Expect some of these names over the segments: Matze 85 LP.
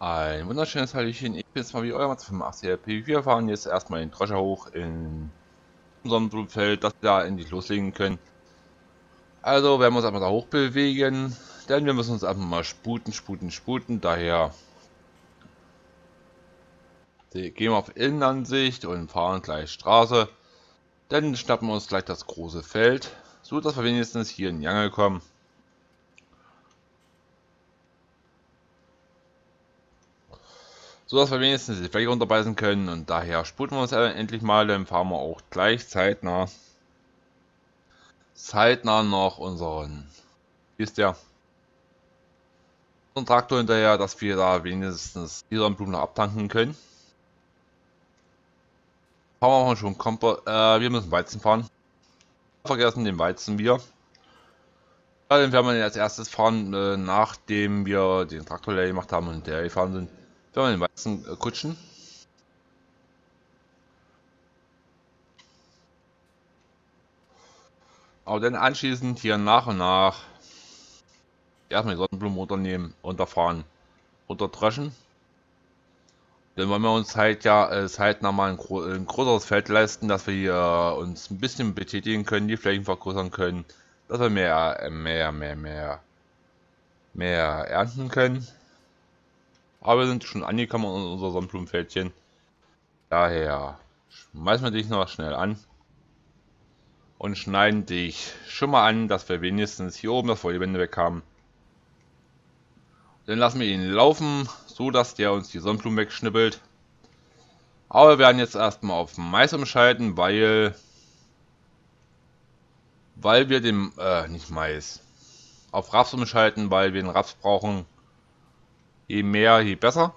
Ein wunderschönes Hallöchen, ich bin jetzt mal wie euer Matze 85 LP. Wir fahren jetzt erstmal den Droscher hoch in unserem Blutfeld, dass wir da endlich loslegen können. Also werden wir uns einmal da hoch bewegen, denn wir müssen uns einfach mal sputen, daher gehen wir auf Innenansicht und fahren gleich Straße. Dann schnappen wir uns gleich das große Feld, so dass wir wenigstens hier in die Angel kommen. So dass wir wenigstens die Fläche runterbeißen können, und daher sputen wir uns endlich mal, dann fahren wir auch gleich zeitnah noch unseren, unseren Traktor hinterher, dass wir da wenigstens diesen Blumen noch abtanken können. Fahren wir auch schon Kompost, wir müssen Weizen fahren. Vergessen den Weizen wir. Ja, den werden wir als erstes fahren, nachdem wir den Traktor leer gemacht haben und der gefahren sind. Wenn wir den Weizen kutschen. Aber dann anschließend hier nach und nach erstmal die Sonnenblumen runternehmen, runterfahren, runterdröschen. Dann wollen wir uns halt ja zeitnah mal ein größeres Feld leisten, dass wir hier uns ein bisschen betätigen können, die Flächen vergrößern können, dass wir mehr ernten können. Aber wir sind schon angekommen an unser Sonnenblumenfeldchen. Daher schmeißen wir dich noch schnell an. Und schneiden dich schon mal an, dass wir wenigstens hier oben das Vollgewände weg haben. Dann lassen wir ihn laufen, so dass der uns die Sonnenblumen wegschnippelt. Aber wir werden jetzt erstmal auf Mais umschalten, weil wir den, nicht Mais, auf Raps umschalten, weil wir den Raps brauchen. Je mehr, je besser.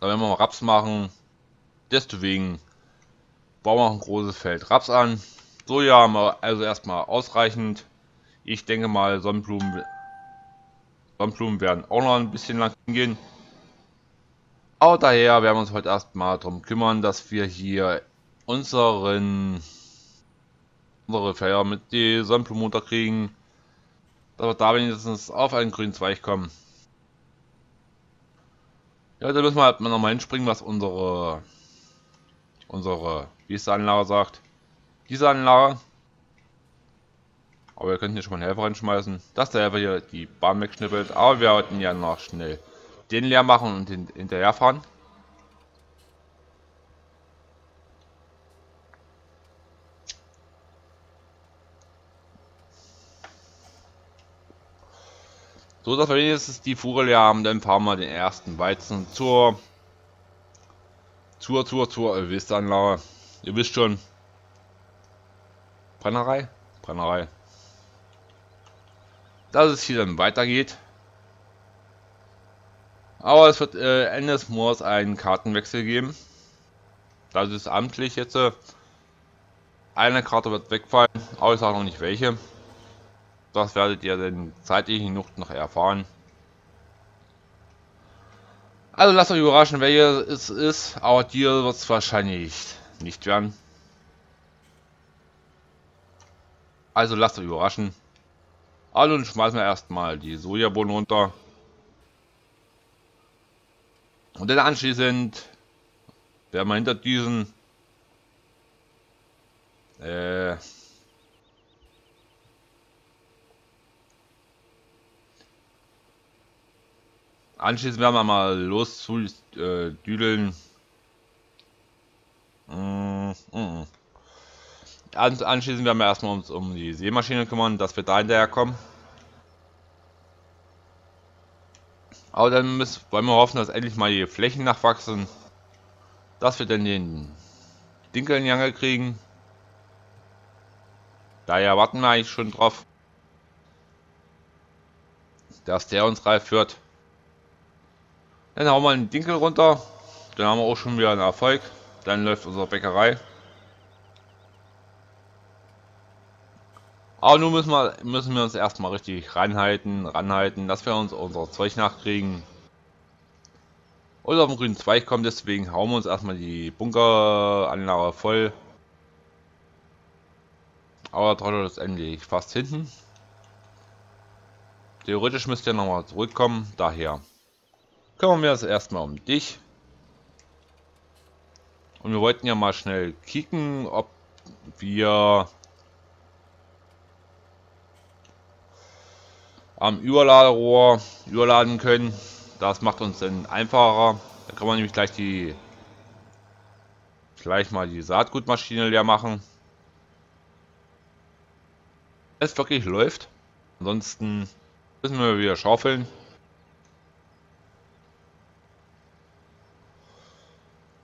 Da werden wir mal Raps machen. Deswegen bauen wir auch ein großes Feld Raps an. Soja haben wir also erstmal ausreichend. Ich denke mal, Sonnenblumen werden auch noch ein bisschen lang gehen. Aber daher werden wir uns heute erstmal darum kümmern, dass wir hier unsere Felder mit den Sonnenblumen unterkriegen. Dass wir da wenigstens auf einen grünen Zweig kommen. Ja, da müssen wir halt nochmal hinspringen, was wie es die Anlage sagt, diese Anlage. Aber wir könnten hier schon mal einen Helfer reinschmeißen, dass der Helfer hier die Bahn wegschnippelt. Aber wir wollten ja noch schnell den leer machen und hinterherfahren. So, dass wir wenigstens die Fuhre leer haben, dann fahren wir den ersten Weizen zur Wüstenanlage. Ihr wisst schon. Brennerei. Dass es hier dann weitergeht. Aber es wird Ende des Monats einen Kartenwechsel geben. Das ist amtlich jetzt. Eine Karte wird wegfallen, aber ich sage noch nicht welche. Das werdet ihr dann zeitlich genug noch erfahren. Also lasst euch überraschen, welche es ist, aber dir wird es wahrscheinlich nicht werden. Also lasst euch überraschen. Also nun schmeißen wir erstmal die Sojabohnen runter. Und dann anschließend werden wir hinter diesen anschließend werden wir mal los zu düdeln. Anschließend werden wir erstmal uns um die Sämaschine kümmern, dass wir da hinterherkommen. Aber dann wollen wir hoffen, dass endlich mal die Flächen nachwachsen, dass wir dann den Dinkel in die Angel kriegen. Daher warten wir eigentlich schon drauf, dass der uns reif wird. Dann hauen wir einen Dinkel runter, dann haben wir auch schon wieder einen Erfolg, dann läuft unsere Bäckerei. Aber nun müssen wir uns erstmal richtig ranhalten, dass wir uns unser Zeug nachkriegen. Oder auf den grünen Zweig kommen, deswegen hauen wir uns erstmal die Bunkeranlage voll. Aber der Trotter ist endlich fast hinten. Theoretisch müsst ihr nochmal zurückkommen. Daher kümmern wir uns erstmal um dich. Und wir wollten ja mal schnell kicken, ob wir am Überladerohr überladen können. Das macht uns dann einfacher. Da kann man nämlich gleich mal die Saatgutmaschine leer machen. Wenn es wirklich läuft. Ansonsten müssen wir wieder schaufeln.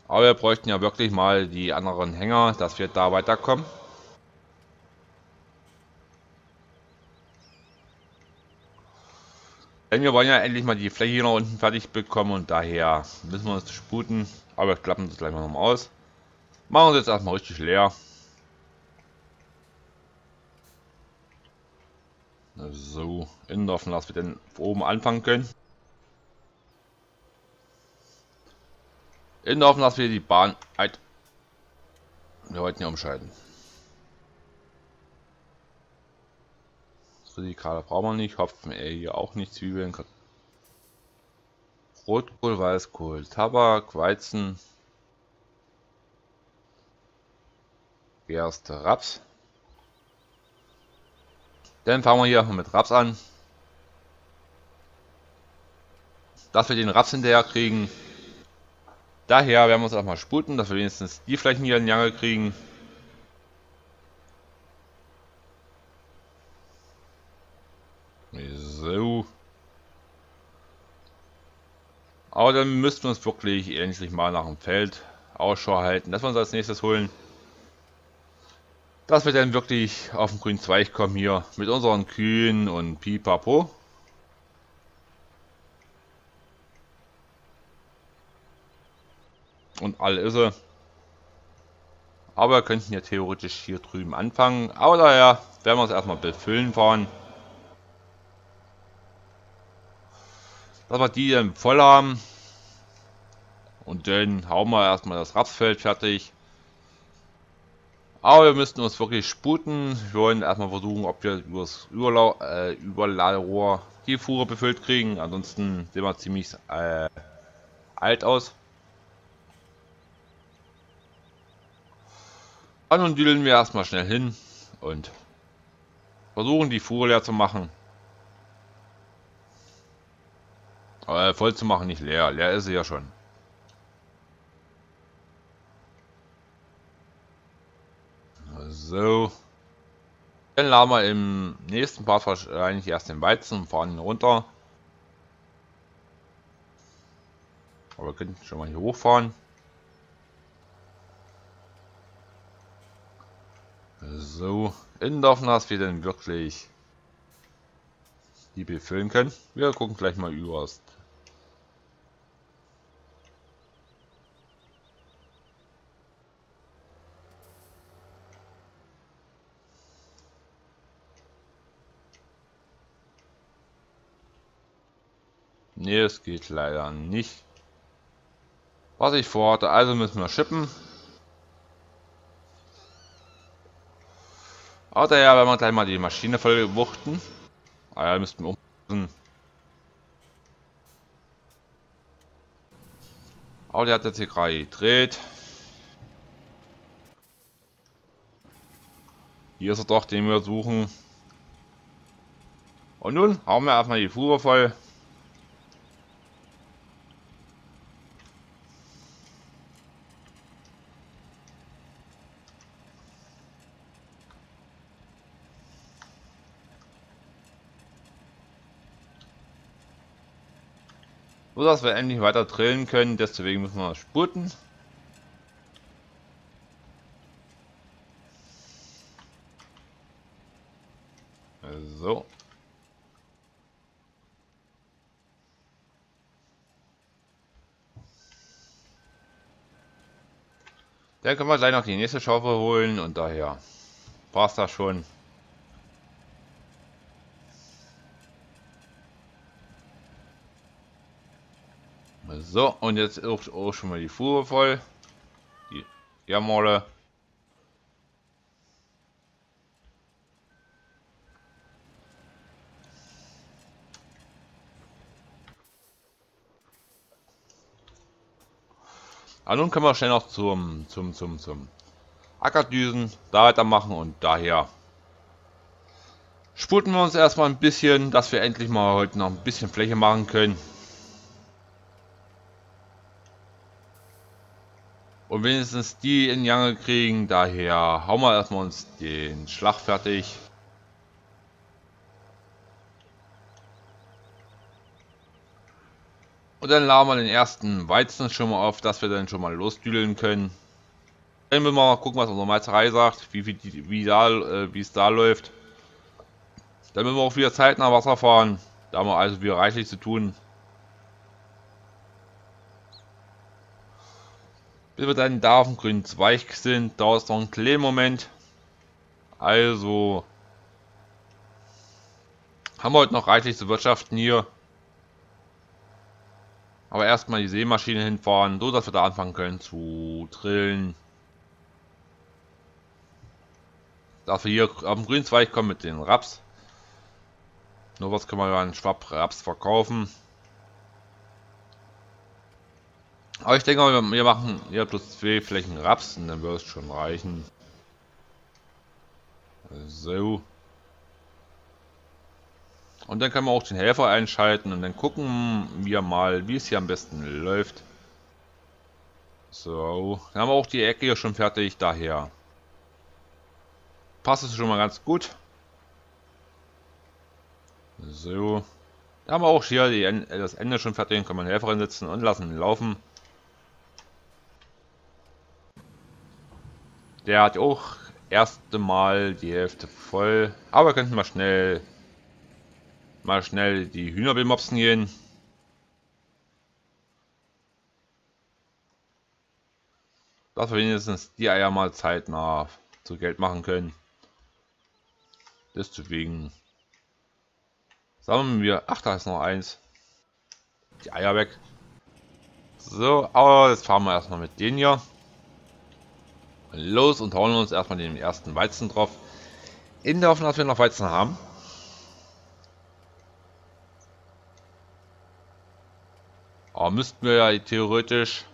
Aber wir bräuchten ja wirklich mal die anderen Hänger, dass wir da weiterkommen. Denn wir wollen ja endlich mal die Fläche hier nach unten fertig bekommen und daher müssen wir uns sputen. Aber wir klappen das gleich mal nochmal aus. Machen uns jetzt erstmal richtig leer. So, innen offen, dass wir dann oben anfangen können. Innen offen, dass wir die Bahn. Wir wollten ja umschalten. So, die Kader brauchen wir nicht. Hopfen, hier auch nicht. Zwiebeln, Rotkohl, Weißkohl, Tabak, Weizen, Gerste, Raps. Dann fangen wir hier mit Raps an. Dass wir den Raps hinterher kriegen. Daher werden wir uns auch mal sputen, dass wir wenigstens die Flächen hier in die Angel kriegen. So. Aber dann müssten wir uns wirklich endlich mal nach dem Feld Ausschau halten, dass wir uns als nächstes holen. Dass wir dann wirklich auf den grünen Zweig kommen hier mit unseren Kühen und Pipapo. Und alle ist er. Aber wir könnten ja theoretisch hier drüben anfangen. Aber daher werden wir uns erstmal befüllen fahren. Dass wir die dann voll haben. Und dann hauen wir erstmal das Rapsfeld fertig. Aber wir müssten uns wirklich sputen. Wir wollen erstmal versuchen, ob wir über das Überladerohr die Fuhre befüllt kriegen. Ansonsten sehen wir ziemlich alt aus. Dann düdeln wir erstmal schnell hin und versuchen, die Fuhre leer zu machen. Voll zu machen, nicht leer. Leer ist sie ja schon. So, dann laden wir im nächsten Part wahrscheinlich erst den Weizen und fahren ihn runter. Aber wir könnten schon mal hier hochfahren. So, innen dürfen wir, dass wir dann wirklich die befüllen können. Wir gucken gleich mal über. Nee, es geht leider nicht. Was ich vorhatte, also müssen wir schippen. Aber daher werden wir gleich mal die Maschine voll wuchten. Ah ja, müssten wir umsetzen. Aber der hat jetzt hier gerade gedreht. Hier ist er doch, den wir suchen. Und nun haben wir erstmal die Fuhre voll. So dass wir endlich weiter drillen können, deswegen müssen wir sputen. So. Dann können wir gleich noch die nächste Schaufel holen und daher passt das schon. So, und jetzt ist auch schon mal die Fuhre voll. Die Jammerle. Aber nun können wir schnell noch zum Ackerdüsen da weitermachen, und daher sputen wir uns erstmal ein bisschen, dass wir endlich mal heute noch ein bisschen Fläche machen können. Und wenigstens die in Jange kriegen, daher hauen wir erstmal uns den Schlag fertig. Und dann laden wir den ersten Weizen schon mal auf, dass wir dann schon mal losdüdeln können. Dann müssen wir mal gucken, was unsere Meizerei sagt, wie es da läuft. Dann müssen wir auch wieder zeitnah Wasser fahren, da haben wir also wieder reichlich zu tun. Bis wir dann da auf dem grünen Zweig sind, dauert es noch einen kleinen Moment. Also haben wir heute noch reichlich zu wirtschaften hier. Aber erstmal die Sämaschine hinfahren, so dass wir da anfangen können zu drillen. Dass wir hier auf dem grünen Zweig kommen mit den Raps. Nur was können wir an Schwab-Raps verkaufen. Aber ich denke, wir machen hier plus 2 Flächen Raps und dann wird es schon reichen. So. Und dann können wir auch den Helfer einschalten und dann gucken wir mal, wie es hier am besten läuft. So. Dann haben wir auch die Ecke hier schon fertig, daher passt es schon mal ganz gut. So. Dann haben wir auch hier das Ende schon fertig, dann können wir den Helfer einsetzen und lassen ihn laufen. Der hat auch erste Mal die Hälfte voll. Aber wir könnten mal schnell die Hühner bemopsen gehen. Dass wir wenigstens die Eier mal zeitnah zu Geld machen können. Deswegen sammeln wir, ach, da ist noch eins, die Eier weg. So, aber jetzt fahren wir erstmal mit denen hier los und hauen uns erstmal den ersten Weizen drauf. In der Hoffnung, dass wir noch Weizen haben. Aber müssten wir ja theoretisch.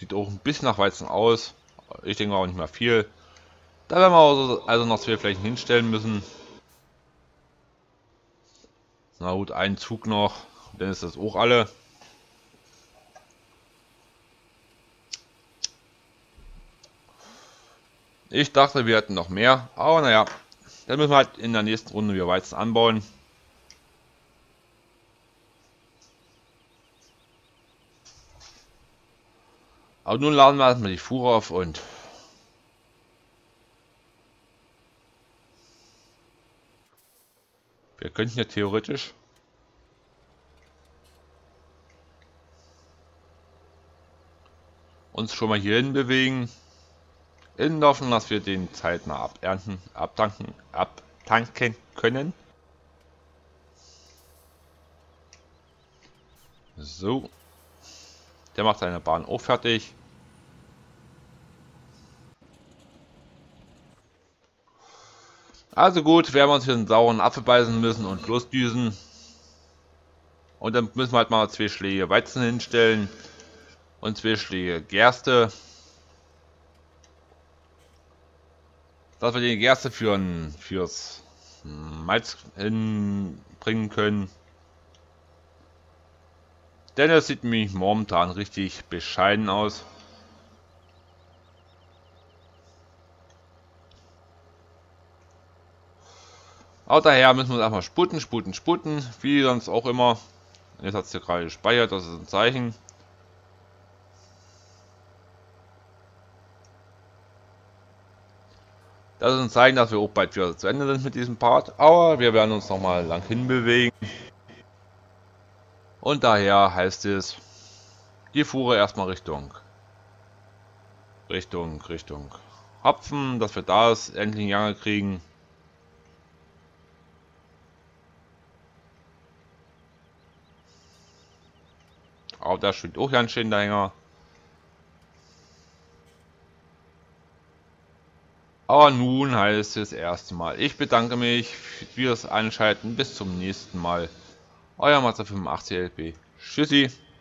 Sieht auch ein bisschen nach Weizen aus. Ich denke auch nicht mehr viel. Da werden wir also noch 2 Flächen hinstellen müssen. Na gut, einen Zug noch. Dann ist das auch alle. Ich dachte, wir hätten noch mehr. Aber naja, dann müssen wir halt in der nächsten Runde wieder Weizen anbauen. Aber nun laden wir erstmal die Fuhre auf und wir könnten ja theoretisch uns schon mal hierhin bewegen, in der Hoffnung, dass wir den zeitnah abtanken können. So. Der macht seine Bahn auch fertig. Also gut, werden wir uns hier einen sauren Apfel beißen müssen und losdüsen. Und dann müssen wir halt mal 2 Schläge Weizen hinstellen und 2 Schläge Gerste. Dass wir die Gerste fürs Malz hinbringen können. Denn es sieht nämlich momentan richtig bescheiden aus. Auch daher müssen wir uns einfach sputen, wie sonst auch immer. Jetzt hat es hier gerade gespeichert, das ist ein Zeichen. Das ist ein Zeichen, dass wir auch bald wieder zu Ende sind mit diesem Part, aber wir werden uns nochmal lang hinbewegen. Und daher heißt es, die Fuhre erstmal Richtung Hopfen, dass wir da es endlich in Jange kriegen. Aber da schwingt auch ganz schön der Hänger. Aber nun heißt es erstmal, ich bedanke mich für das Einschalten. Bis zum nächsten Mal. Euer Matze 85 LP. Tschüssi.